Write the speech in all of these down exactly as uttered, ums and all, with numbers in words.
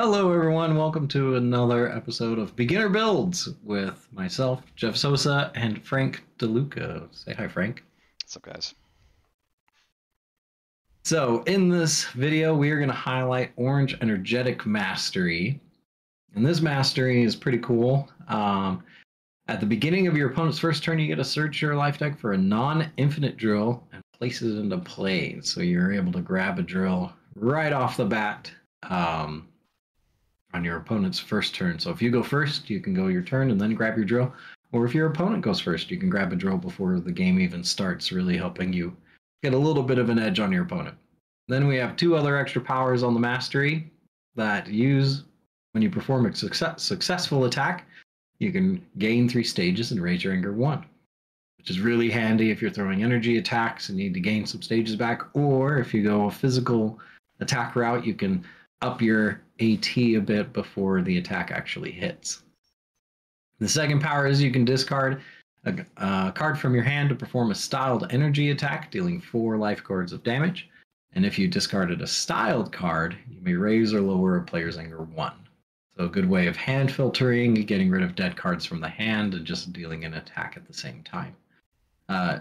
Hello everyone, welcome to another episode of Beginner Builds with myself, Jeff Sosa, and Frank DeLuca. Say hi, Frank. What's up, guys? So, in this video, we are going to highlight Orange Energetic Mastery. And this mastery is pretty cool. Um, at the beginning of your opponent's first turn, you get to search your life deck for a non-infinite drill and place it into play. So you're able to grab a drill right off the bat. Um, on your opponent's first turn. So if you go first, you can go your turn and then grab your drill. Or if your opponent goes first, you can grab a drill before the game even starts, really helping you get a little bit of an edge on your opponent. Then we have two other extra powers on the mastery that use when you perform a success, successful attack, you can gain three stages and raise your anger one, which is really handy if you're throwing energy attacks and need to gain some stages back. Or if you go a physical attack route, you can up your AT a bit before the attack actually hits. The second power is you can discard a, a card from your hand to perform a styled energy attack, dealing four life cords of damage. And if you discarded a styled card, you may raise or lower a player's anger one. So a good way of hand filtering, getting rid of dead cards from the hand, and just dealing an attack at the same time. Uh,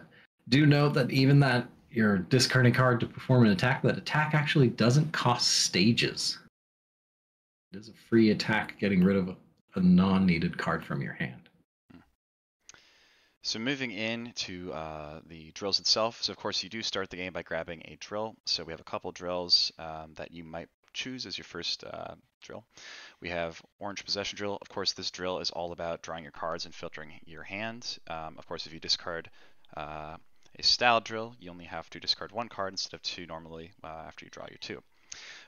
do note that even that you're discarding a card to perform an attack, that attack actually doesn't cost stages. It is a free attack, getting rid of a, a non-needed card from your hand. So moving in to uh, the drills itself. So of course you do start the game by grabbing a drill. So we have a couple drills um, that you might choose as your first uh, drill. We have Orange Possession Drill. Of course, this drill is all about drawing your cards and filtering your hand. Um, of course, if you discard uh, a style drill, you only have to discard one card instead of two normally uh, after you draw your two.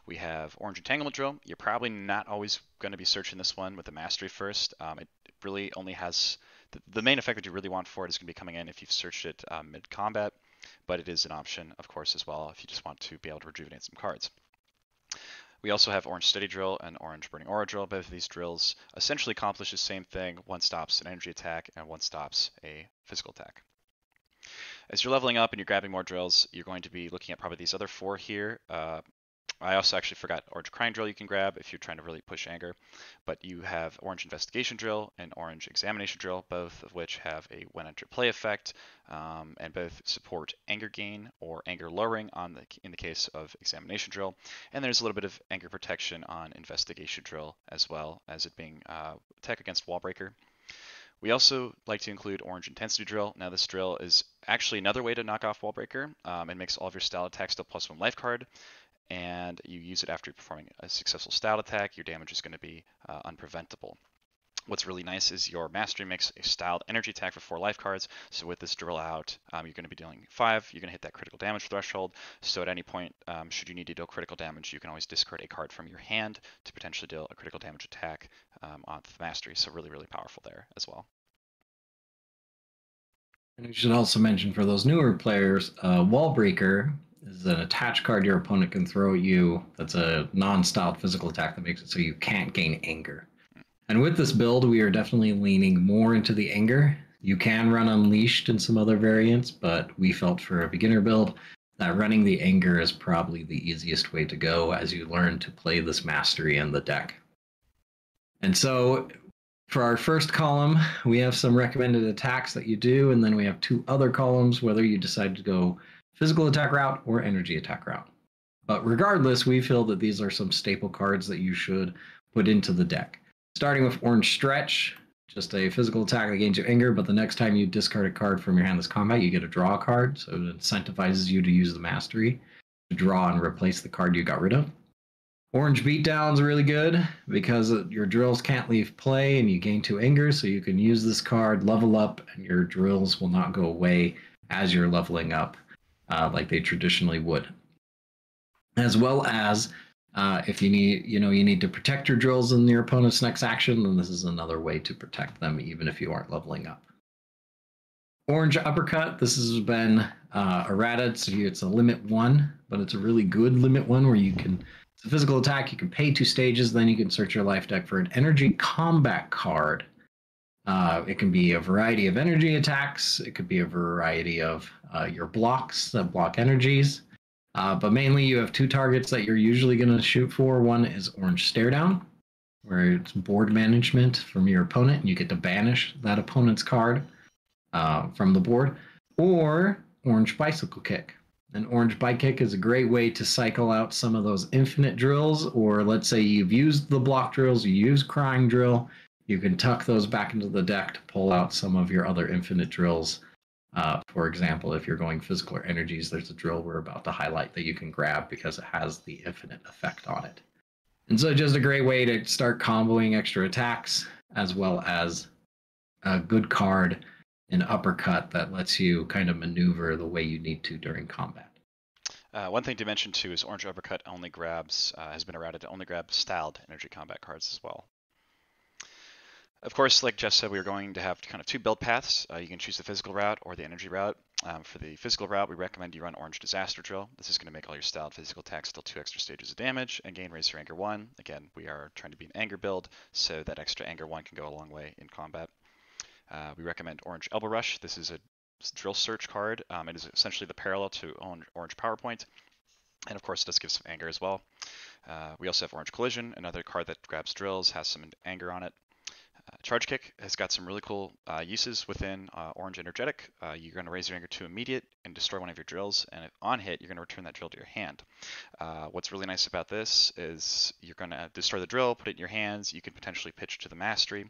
We have Orange Entanglement Drill. You're probably not always going to be searching this one with the mastery first. Um, it really only has, the, the main effect that you really want for it is going to be coming in if you've searched it um, mid-combat, but it is an option, of course, as well if you just want to be able to rejuvenate some cards. We also have Orange Steady Drill and Orange Burning Aura Drill. Both of these drills essentially accomplish the same thing. One stops an energy attack and one stops a physical attack. As you're leveling up and you're grabbing more drills, you're going to be looking at probably these other four here. Uh, I also actually forgot Orange Crime Drill you can grab if you're trying to really push anger, but you have Orange Investigation Drill and Orange Examination Drill, both of which have a when enter play effect, um, and both support anger gain or anger lowering on the, in the case of Examination Drill, and there's a little bit of anger protection on Investigation Drill as well as it being uh, attack against Wallbreaker. We also like to include Orange Intensity Drill. Now this drill is actually another way to knock off Wallbreaker. Um, it makes all of your style attacks still plus one life card, and you use it after performing a successful style attack. Your damage is going to be uh, unpreventable. What's really nice is your mastery makes a styled energy attack for four life cards. So with this drill out, um, you're going to be dealing five. You're going to hit that critical damage threshold. So at any point, um, should you need to deal critical damage, you can always discard a card from your hand to potentially deal a critical damage attack um, on the mastery. So really, really powerful there as well. And we should also mention for those newer players, uh, Wallbreaker is an attached card your opponent can throw at you. That's a non-styled physical attack that makes it so you can't gain anger. And with this build, we are definitely leaning more into the anger. You can run Unleashed in some other variants, but we felt for a beginner build that running the anger is probably the easiest way to go as you learn to play this mastery in the deck. And so for our first column, we have some recommended attacks that you do, and then we have two other columns, whether you decide to go physical attack route or energy attack route. But regardless, we feel that these are some staple cards that you should put into the deck. Starting with Orange Stretch, just a physical attack that gains your anger, but the next time you discard a card from your hand this combat, you get a draw card, so it incentivizes you to use the mastery to draw and replace the card you got rid of. Orange Beatdown's really good because your drills can't leave play and you gain two anger, so you can use this card, level up, and your drills will not go away as you're leveling up. Uh, like they traditionally would, as well as uh, if you need, you know, you need to protect your drills in your opponent's next action, then this is another way to protect them, even if you aren't leveling up. Orange Uppercut. This has been uh, errated, so it's a limit one, but it's a really good limit one where you can, it's a physical attack. You can pay two stages, then you can search your life deck for an energy combat card. Uh, it can be a variety of energy attacks. It could be a variety of uh, your blocks that block energies. Uh, but mainly you have two targets that you're usually going to shoot for. One is Orange Staredown, where it's board management from your opponent, and you get to banish that opponent's card uh, from the board. Or Orange Bicycle Kick. An Orange Bike Kick is a great way to cycle out some of those infinite drills, or let's say you've used the block drills, you use Crime Drill, you can tuck those back into the deck to pull out some of your other infinite drills. Uh, for example, if you're going physical or energies, there's a drill we're about to highlight that you can grab because it has the infinite effect on it. And so just a great way to start comboing extra attacks, as well as a good card, an uppercut, that lets you kind of maneuver the way you need to during combat. Uh, one thing to mention too is Orange Uppercut only grabs, uh, has been eroded to only grab styled energy combat cards as well. Of course, like Jeff said, we are going to have kind of two build paths. Uh, you can choose the physical route or the energy route. Um, for the physical route, we recommend you run Orange Disaster Drill. This is going to make all your styled physical attacks still two extra stages of damage and gain Raise Your Anger one. Again, we are trying to be an anger build, so that extra anger one can go a long way in combat. Uh, we recommend Orange Elbow Rush. This is a drill search card. Um, it is essentially the parallel to Orange Powerpoint. And of course, it does give some anger as well. Uh, we also have Orange Collision, another card that grabs drills, has some anger on it. Uh, Charge Kick has got some really cool uh, uses within uh, Orange Energetic. Uh, you're going to raise your anger to immediate and destroy one of your drills, and if on hit, you're going to return that drill to your hand. Uh, what's really nice about this is you're going to destroy the drill, put it in your hands. You can potentially pitch to the Mastery,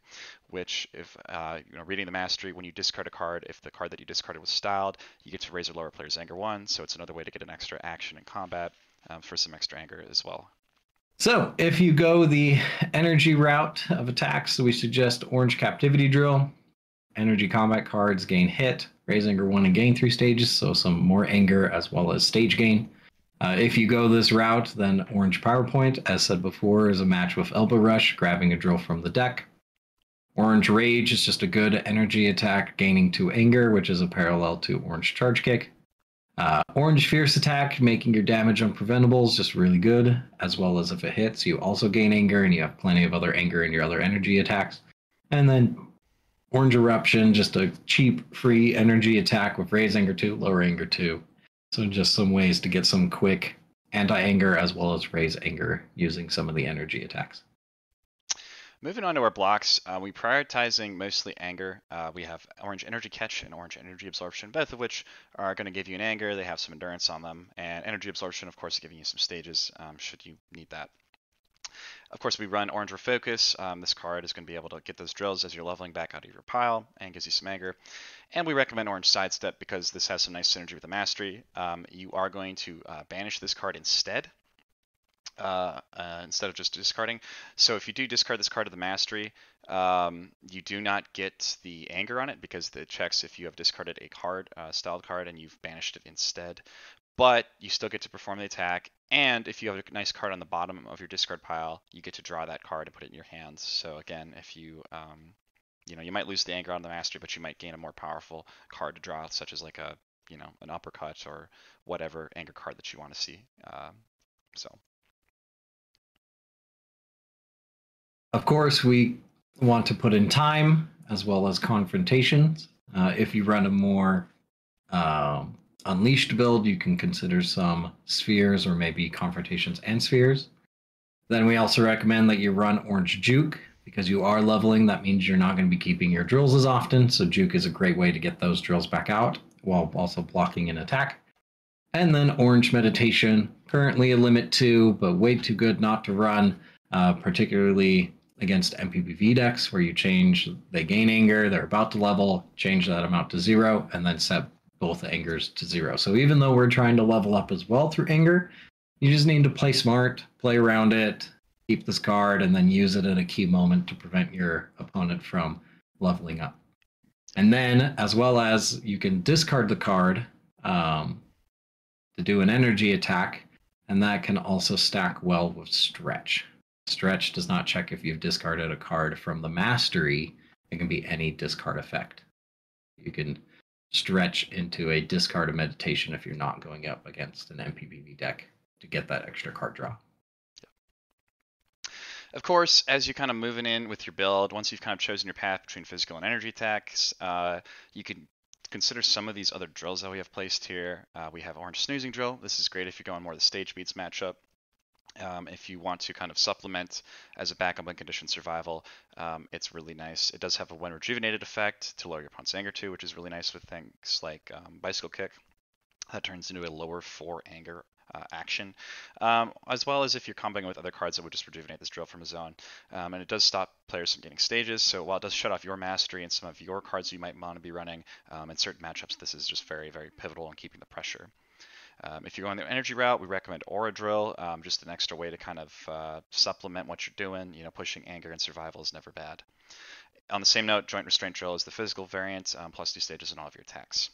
which if uh, you know, reading the Mastery, when you discard a card, if the card that you discarded was styled, you get to raise or lower player's anger one, so it's another way to get an extra action in combat um, for some extra anger as well. So if you go the energy route of attacks, we suggest Orange Captivity Drill. Energy combat cards gain hit, raise anger one, and gain three stages, so some more anger as well as stage gain. Uh, if you go this route, then Orange PowerPoint, as said before, is a match with Elbow Rush, grabbing a drill from the deck. Orange Rage is just a good energy attack, gaining two anger, which is a parallel to Orange Charge Kick. Uh, Orange Fierce Attack, making your damage unpreventable, is just really good, as well as if it hits, you also gain anger, and you have plenty of other anger in your other energy attacks. And then Orange Eruption, just a cheap, free energy attack with Raise Anger two, Lower Anger two. So just some ways to get some quick anti-anger as well as raise anger using some of the energy attacks. Moving on to our blocks, uh, we're prioritizing mostly anger. Uh, we have Orange Energy Catch and Orange Energy Absorption, both of which are going to give you an anger. They have some endurance on them. And Energy Absorption, of course, giving you some stages um, should you need that. Of course, we run Orange Refocus. Um, this card is going to be able to get those drills as you're leveling back out of your pile and gives you some anger. And we recommend Orange Sidestep because this has some nice synergy with the Mastery. Um, you are going to uh, banish this card instead. Uh, uh, instead of just discarding. So if you do discard this card of the Mastery, um, you do not get the anger on it because it checks if you have discarded a card, uh, styled card, and you've banished it instead. But you still get to perform the attack, and if you have a nice card on the bottom of your discard pile, you get to draw that card and put it in your hands. So again, if you, um, you know, you might lose the anger on the Mastery, but you might gain a more powerful card to draw, such as like a, you know, an uppercut or whatever anger card that you want to see. Uh, so. Of course, we want to put in time as well as confrontations. Uh, if you run a more uh, unleashed build, you can consider some spheres or maybe confrontations and spheres. Then we also recommend that you run Orange Juke because you are leveling. That means you're not going to be keeping your drills as often. So Juke is a great way to get those drills back out while also blocking an attack. And then Orange Meditation, currently a limit two, but way too good not to run, uh, particularly against M P B V decks where you change, they gain anger, they're about to level, change that amount to zero, and then set both angers to zero. So even though we're trying to level up as well through anger, you just need to play smart, play around it, keep this card, and then use it at a key moment to prevent your opponent from leveling up. And then, as well as, you can discard the card um, to do an energy attack, and that can also stack well with Stretch. Stretch does not check if you've discarded a card from the Mastery. It can be any discard effect. You can stretch into a discard of Meditation if you're not going up against an M P B V deck to get that extra card draw. Of course, as you're kind of moving in with your build, once you've kind of chosen your path between physical and energy attacks, uh, you can consider some of these other drills that we have placed here. Uh, we have Orange Snoozing Drill. This is great if you're going more of the stage beats matchup. Um, if you want to kind of supplement as a backup in conditioned survival, um, it's really nice. It does have a when rejuvenated effect to lower your opponent's anger too, which is really nice with things like um, Bicycle Kick. That turns into a lower four anger uh, action, um, as well as if you're comboing with other cards that would just rejuvenate this drill from a zone. Um, and it does stop players from getting stages, so while it does shut off your mastery and some of your cards you might want to be running, um, in certain matchups this is just very, very pivotal in keeping the pressure. Um, if you're going the energy route, we recommend Aura Drill, um, just an extra way to kind of uh, supplement what you're doing. You know, pushing anger and survival is never bad. On the same note, Joint Restraint Drill is the physical variant, um, plus two stages in all of your attacks.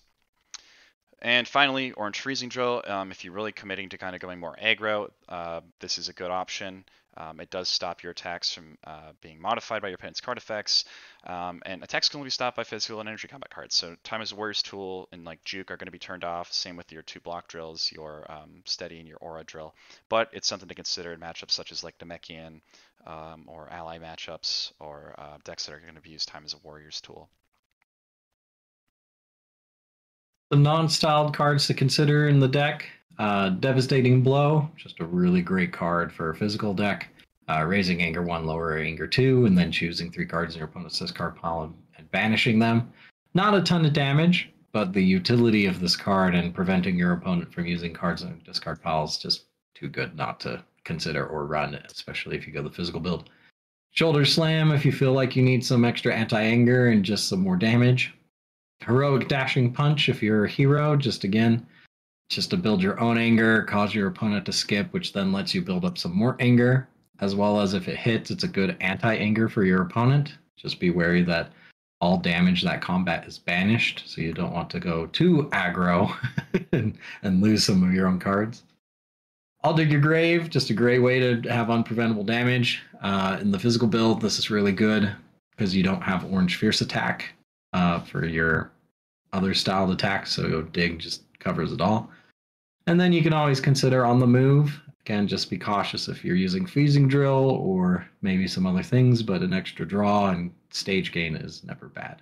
And finally, Orange Freezing Drill. Um, if you're really committing to kind of going more aggro, uh, this is a good option. Um, it does stop your attacks from uh, being modified by your opponent's card effects. Um, and attacks can only be stopped by physical and energy combat cards. So Time as a Warrior's Tool and like Juke are going to be turned off. Same with your two block drills, your um, Steady and your Aura Drill. But it's something to consider in matchups such as like Namekian um, or Ally matchups, or uh, decks that are going to be used Time as a Warrior's Tool. The non-styled cards to consider in the deck: uh, Devastating Blow, just a really great card for a physical deck. Uh, raising anger one, lower anger two, and then choosing three cards in your opponent's discard pile and, and banishing them. Not a ton of damage, but the utility of this card and preventing your opponent from using cards in their discard pile is just too good not to consider or run, especially if you go the physical build. Shoulder Slam if you feel like you need some extra anti-anger and just some more damage. Heroic Dashing Punch if you're a hero, just again, just to build your own anger, cause your opponent to skip, which then lets you build up some more anger, as well as if it hits, it's a good anti-anger for your opponent. Just be wary that all damage that combat is banished, so you don't want to go too aggro and, and lose some of your own cards. I'll Dig Your Grave, just a great way to have unpreventable damage. Uh, in the physical build, this is really good because you don't have Orange Fierce Attack Uh, for your other styled attacks, so Dig just covers it all. And then you can always consider On the Move. Again, just be cautious if you're using Freezing Drill or maybe some other things, but an extra draw and stage gain is never bad.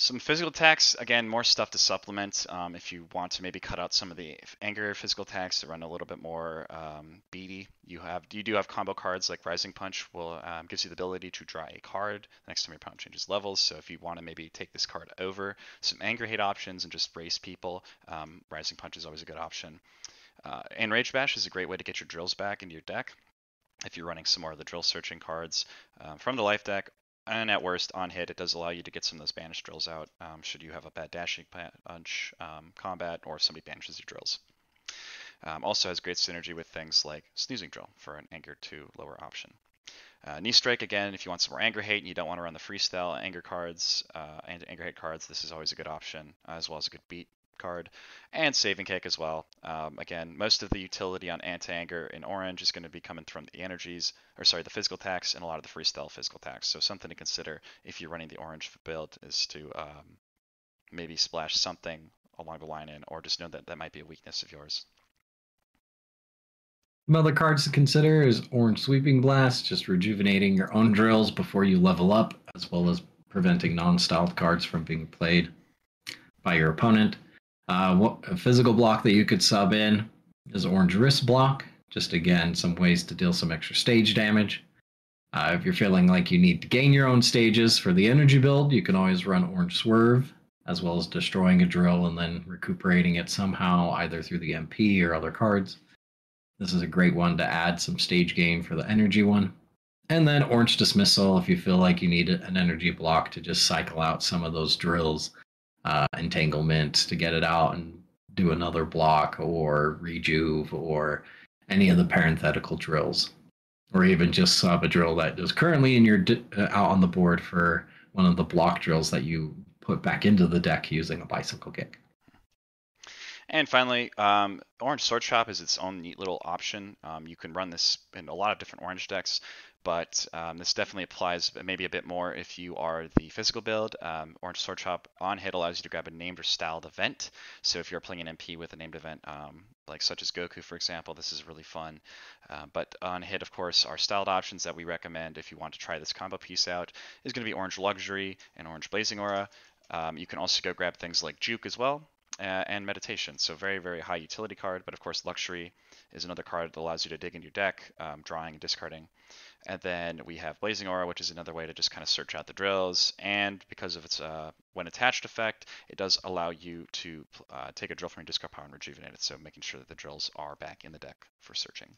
Some physical attacks, again, more stuff to supplement um, if you want to maybe cut out some of the angrier physical attacks to run a little bit more um, beady. You have, you do have combo cards like Rising Punch, will um, gives you the ability to draw a card the next time your opponent changes levels. So if you want to maybe take this card over some anger hate options and just race people, um, Rising Punch is always a good option. Uh, and Rage Bash is a great way to get your drills back into your deck if you're running some more of the drill searching cards uh, from the life deck. And at worst, on hit, it does allow you to get some of those banished drills out um, should you have a bad Dashing Punch um, combat, or if somebody banishes your drills. Um, also has great synergy with things like Snoozing Drill for an anger to lower option. Uh, Knee Strike, again, if you want some more anger hate and you don't want to run the freestyle anger cards uh, and anger hate cards, this is always a good option, uh, as well as a good beat card. And Saving Kick as well. Um, again, most of the utility on anti-anger in orange is going to be coming from the energies, or sorry, the physical attacks and a lot of the freestyle physical attacks. So something to consider if you're running the orange build is to um, maybe splash something along the line in, or just know that that might be a weakness of yours. Some other cards to consider is Orange Sweeping Blast, just rejuvenating your own drills before you level up, as well as preventing non-styled cards from being played by your opponent. Uh, what, a physical block that you could sub in is Orange Wrist Block. Just again, some ways to deal some extra stage damage. Uh, if you're feeling like you need to gain your own stages for the energy build, you can always run Orange Swerve, as well as destroying a drill and then recuperating it somehow, either through the M P or other cards. This is a great one to add some stage gain for the energy one. And then Orange Dismissal, if you feel like you need an energy block to just cycle out some of those drills. Uh, entanglement to get it out and do another block, or rejuve, or any of the parenthetical drills, or even just sub a drill that is currently in your di uh, out on the board for one of the block drills that you put back into the deck using a Bicycle Kick. And finally, um, Orange Sword Shop is its own neat little option. Um, you can run this in a lot of different orange decks, but um, this definitely applies maybe a bit more if you are the physical build. Um, Orange Sword Shop on hit allows you to grab a named or styled event. So if you're playing an M P with a named event, um, like such as Goku, for example, this is really fun. Uh, but on hit, of course, our styled options that we recommend if you want to try this combo piece out is going to be Orange Luxury and Orange Blazing Aura. Um, you can also go grab things like Juke as well, uh, and Meditation. So very, very high utility card, but of course Luxury is another card that allows you to dig into your deck, um, drawing and discarding. And then we have Blazing Aura, which is another way to just kind of search out the drills. And because of its uh, when attached effect, it does allow you to uh, take a drill from your discard pile and rejuvenate it. So making sure that the drills are back in the deck for searching.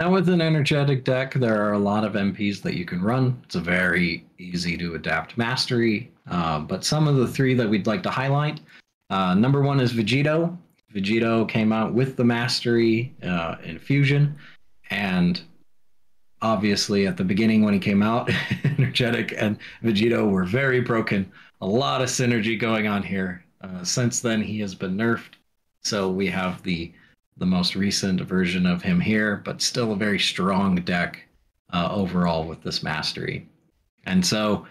Now with an energetic deck, there are a lot of M Ps that you can run. It's a very easy to adapt mastery, uh, but some of the three that we'd like to highlight. Uh, number one is Vegito. Vegito came out with the mastery uh, infusion, and obviously at the beginning when he came out, Energetic and Vegito were very broken. A lot of synergy going on here. Uh, since then, he has been nerfed, so we have the the most recent version of him here, but still a very strong deck uh, overall with this mastery. And so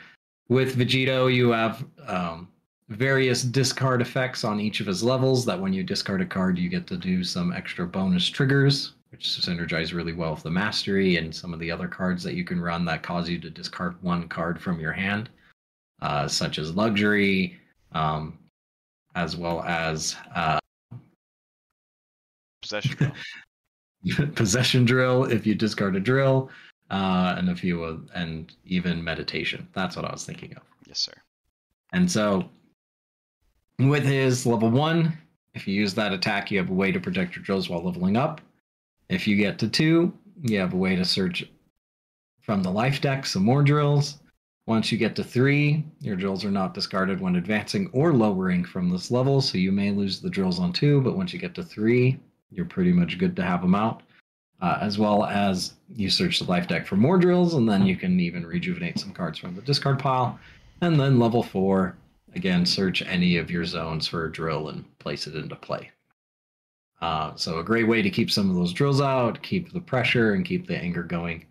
with Vegito, you have um, various discard effects on each of his levels that when you discard a card, you get to do some extra bonus triggers, which synergize really well with the mastery and some of the other cards that you can run that cause you to discard one card from your hand, uh, such as Luxury, um, as well as uh, Possession Drill. Possession Drill, if you discard a drill, uh, and if you uh, and even Meditation. That's what I was thinking of. Yes, sir. And so with his level one, if you use that attack, you have a way to protect your drills while leveling up. If you get to two, you have a way to search from the life deck some more drills. Once you get to three, your drills are not discarded when advancing or lowering from this level, so you may lose the drills on two, but once you get to three, you're pretty much good to have them out, uh, as well as you search the life deck for more drills, and then you can even rejuvenate some cards from the discard pile. And then level four, again, search any of your zones for a drill and place it into play. Uh, so a great way to keep some of those drills out, keep the pressure, and keep the anger going.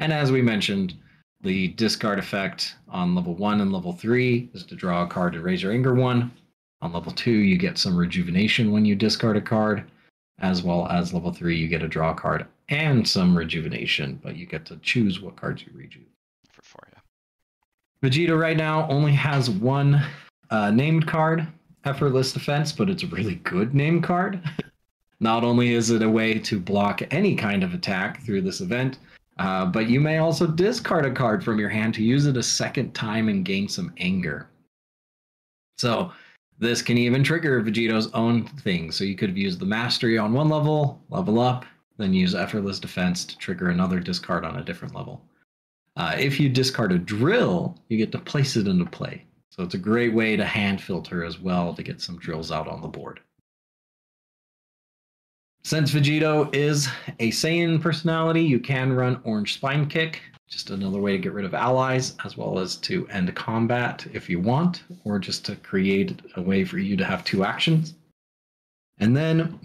And as we mentioned, the discard effect on level one and level three is to draw a card and raise your anger one. On level two, you get some rejuvenation when you discard a card, as well as level three, you get a draw card and some rejuvenation, but you get to choose what cards you rejuvenate. For four, yeah. Vegito right now only has one uh, named card, Effortless Defense, but it's a really good named card. Not only is it a way to block any kind of attack through this event, uh, but you may also discard a card from your hand to use it a second time and gain some anger. So this can even trigger Vegito's own thing. So you could have used the mastery on one level, level up, then use Effortless Defense to trigger another discard on a different level. Uh, if you discard a drill, you get to place it into play. So it's a great way to hand filter as well to get some drills out on the board. Since Vegito is a Saiyan personality, you can run Orange Spine Kick, just another way to get rid of allies, as well as to end combat if you want, or just to create a way for you to have two actions. And then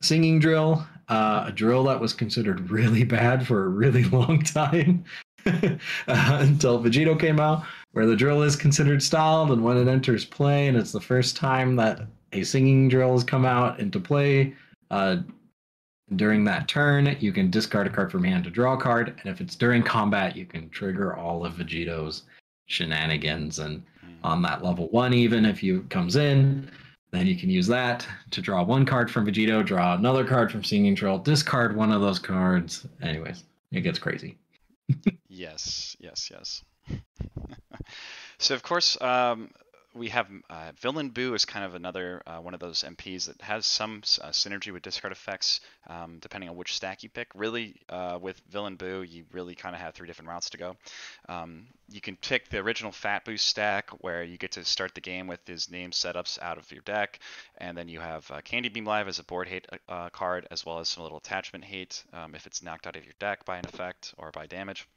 Singing Drill, uh, a drill that was considered really bad for a really long time uh, until Vegito came out, where the drill is considered styled, and when it enters play, and it's the first time that a Singing Drill has come out into play, uh, during that turn, you can discard a card from hand to draw a card, and if it's during combat, you can trigger all of Vegito's shenanigans. And on that level one, even if you comes in, then you can use that to draw one card from Vegito, draw another card from Singing Drill, discard one of those cards. Anyways, it gets crazy. Yes, yes, yes. So of course, um, we have uh, Villain Buu is kind of another uh, one of those M Ps that has some uh, synergy with discard effects, um, depending on which stack you pick. Really, uh, with Villain Buu, you really kind of have three different routes to go. Um, you can pick the original Fat Buu stack, where you get to start the game with his name setups out of your deck, and then you have uh, Candy Beam Live as a board hate uh, card, as well as some little attachment hate um, if it's knocked out of your deck by an effect or by damage.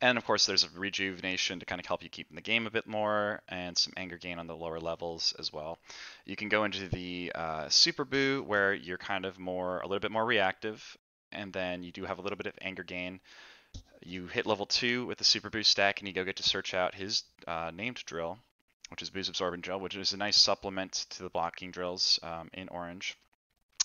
And of course, there's a rejuvenation to kind of help you keep in the game a bit more, and some anger gain on the lower levels as well. You can go into the uh, Super Buu, where you're kind of more, a little bit more reactive, and then you do have a little bit of anger gain. You hit level two with the Super Buu stack, and you go get to search out his uh, named drill, which is Buu's Absorbent Drill, which is a nice supplement to the blocking drills um, in Orange.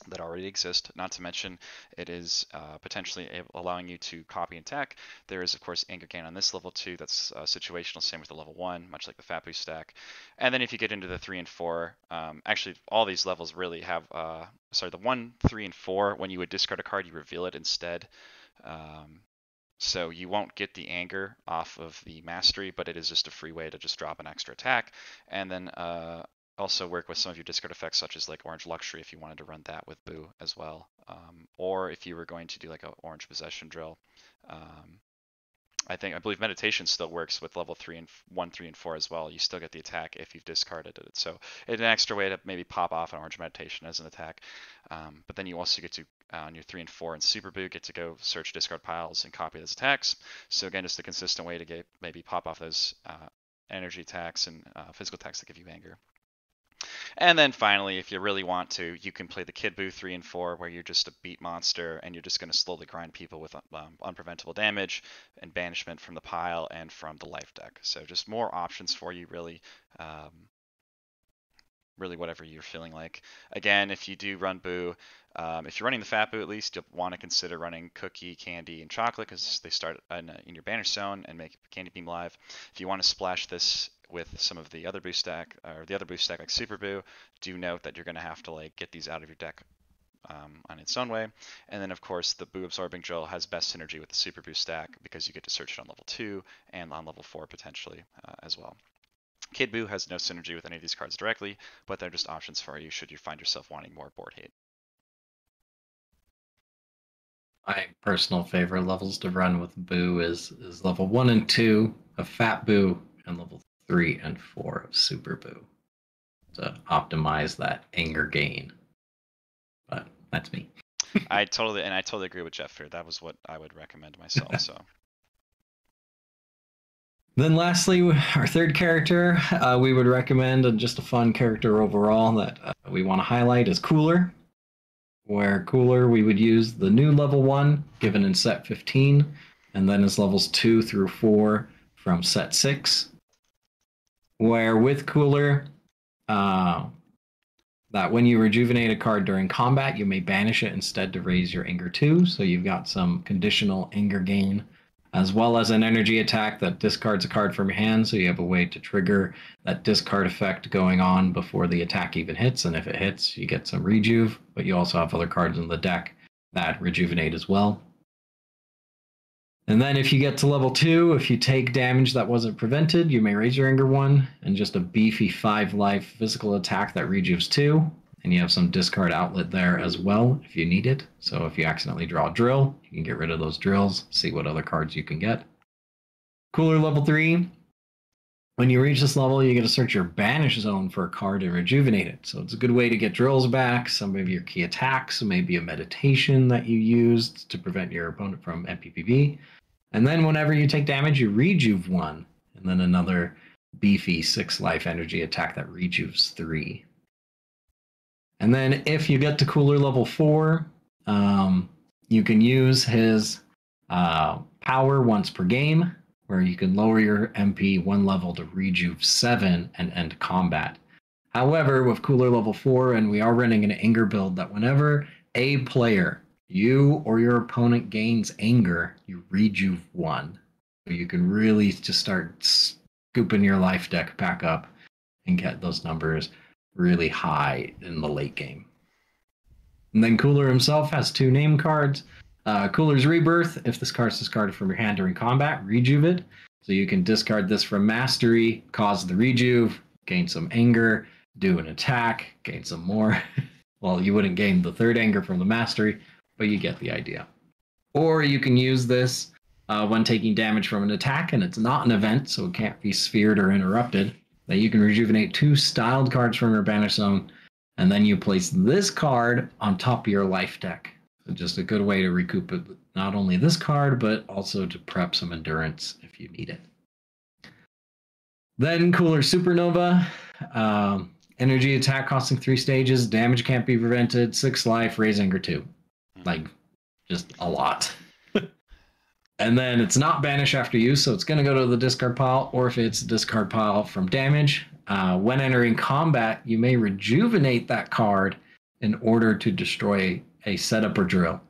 that already exist, not to mention it is uh, potentially allowing you to copy and tack. There is, of course, anger gain on this level two. That's uh, situational, same with the level one, much like the Fat Buu stack. And then if you get into the three and four, um, actually all these levels really have, uh, sorry, the one, three, and four, when you would discard a card, you reveal it instead. Um, So you won't get the anger off of the mastery, but it is just a free way to just drop an extra attack. And then uh, also work with some of your discard effects, such as like Orange Luxury, if you wanted to run that with Buu as well. Um, or if you were going to do like an Orange Possession Drill. Um, I think, I believe Meditation still works with level three and one, three, and four as well. You still get the attack if you've discarded it. So it's an extra way to maybe pop off an Orange Meditation as an attack. Um, but then you also get to, Uh, on your three and four and Super Buu, get to go search discard piles and copy those attacks. So again, just a consistent way to get maybe pop off those uh, energy attacks and uh, physical attacks that give you anger. And then finally, if you really want to, you can play the Kid Buu three and four, where you're just a beat monster and you're just going to slowly grind people with um, unpreventable damage and banishment from the pile and from the life deck. So just more options for you, really. Um, really whatever you're feeling like. Again, if you do run Buu, um, if you're running the Fat Buu at least, you'll want to consider running Cookie, Candy, and Chocolate, because they start in, in your Banner Zone and make Candy Beam Live. If you want to splash this with some of the other Buu stack, or the other Buu stack like Super Buu, do note that you're going to have to like get these out of your deck um, on its own way. And then of course, the Buu Absorbing Drill has best synergy with the Super Buu stack, because you get to search it on level two and on level four potentially uh, as well. Kid Buu has no synergy with any of these cards directly, but they're just options for you should you find yourself wanting more board hate. My personal favorite levels to run with Buu is, is level one and two of Fat Buu and level three and four of Super Buu to optimize that anger gain. But that's me. I totally and I totally agree with Jeff here. That was what I would recommend myself. So. Then lastly, our third character uh, we would recommend, and just a fun character overall that uh, we want to highlight, is Cooler. Where Cooler, we would use the new level one given in set fifteen, and then as levels two through four from set six. Where with Cooler, uh, that when you rejuvenate a card during combat, you may banish it instead to raise your anger two. So you've got some conditional anger gain, as well as an energy attack that discards a card from your hand, so you have a way to trigger that discard effect going on before the attack even hits, and if it hits, you get some rejuve, but you also have other cards in the deck that rejuvenate as well. And then if you get to level two, if you take damage that wasn't prevented, you may raise your anger one, and just a beefy five life physical attack that rejuves two, and you have some discard outlet there as well if you need it. So if you accidentally draw a drill, you can get rid of those drills, see what other cards you can get. Cooler level three. When you reach this level, you get to search your Banish Zone for a card to rejuvenate it. So it's a good way to get drills back, some of your key attacks, maybe a meditation that you used to prevent your opponent from M P B V. And then whenever you take damage, you rejuve one, and then another beefy six life energy attack that rejuves three. And then if you get to Cooler level four, um, you can use his uh, power once per game, where you can lower your M P one level to rejuve seven and end combat. However, with Cooler level four, and we are running an anger build, that whenever a player, you or your opponent, gains anger, you rejuve one. So you can really just start scooping your life deck back up and get those numbers really high in the late game. And then Cooler himself has two name cards. Uh, Cooler's Rebirth, if this card's discarded from your hand during combat, rejuve it. So you can discard this from Mastery, cause the rejuve, gain some anger, do an attack, gain some more. Well, you wouldn't gain the third anger from the Mastery, but you get the idea. Or you can use this uh, when taking damage from an attack, and it's not an event, so it can't be sphered or interrupted. That you can rejuvenate two styled cards from your Banner Zone, and then you place this card on top of your life deck. So just a good way to recoup it, not only this card, but also to prep some endurance if you need it. Then Cooler Supernova, um, energy attack costing three stages, damage can't be prevented, six life, raise anger two. Like, just a lot. And then it's not banished after use, so it's going to go to the discard pile, or if it's discard pile from damage, uh, when entering combat, you may rejuvenate that card in order to destroy a setup or drill.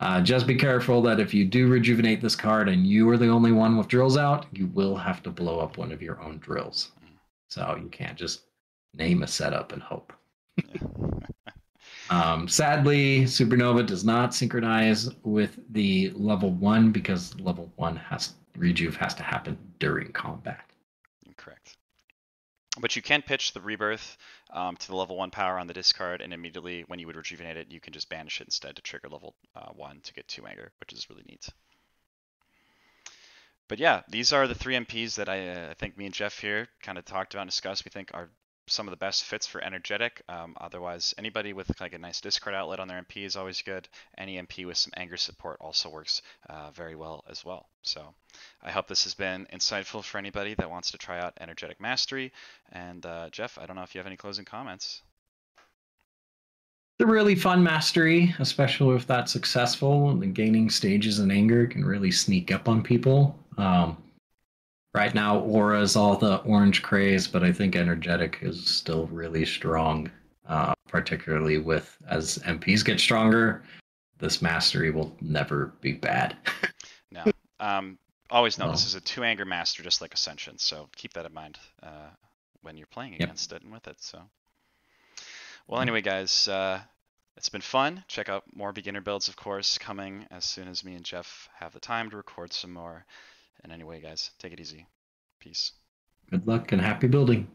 Uh, just be careful that if you do rejuvenate this card and you are the only one with drills out, you will have to blow up one of your own drills. So you can't just name a setup and hope. um, sadly, Supernova does not synchronize with the level one because level one has rejuve has to happen during combat. Correct. But you can pitch the rebirth um, to the level one power on the discard, and immediately when you would rejuvenate it, you can just banish it instead to trigger level uh, one to get two anger, which is really neat. But yeah, these are the three M Ps that I uh, think me and Jeff here kind of talked about and discussed. We think are some of the best fits for energetic. Um, otherwise, anybody with like a nice discard outlet on their M P is always good. Any M P with some anger support also works uh, very well as well. So I hope this has been insightful for anybody that wants to try out Energetic Mastery. And uh, Jeff, I don't know if you have any closing comments. It's a really fun mastery, especially if that's successful. And gaining stages in anger can really sneak up on people. Um, Right now, Aura is all the orange craze, but I think Energetic is still really strong, uh, particularly with as M Ps get stronger, this mastery will never be bad. No. Um, always know well, this is a two-anger master, just like Ascension, so keep that in mind uh, when you're playing yep. against it and with it. So, well, anyway, guys, uh, it's been fun. Check out more beginner builds, of course, coming as soon as me and Jeff have the time to record some more. And anyway, guys, take it easy. Peace. Good luck and happy building.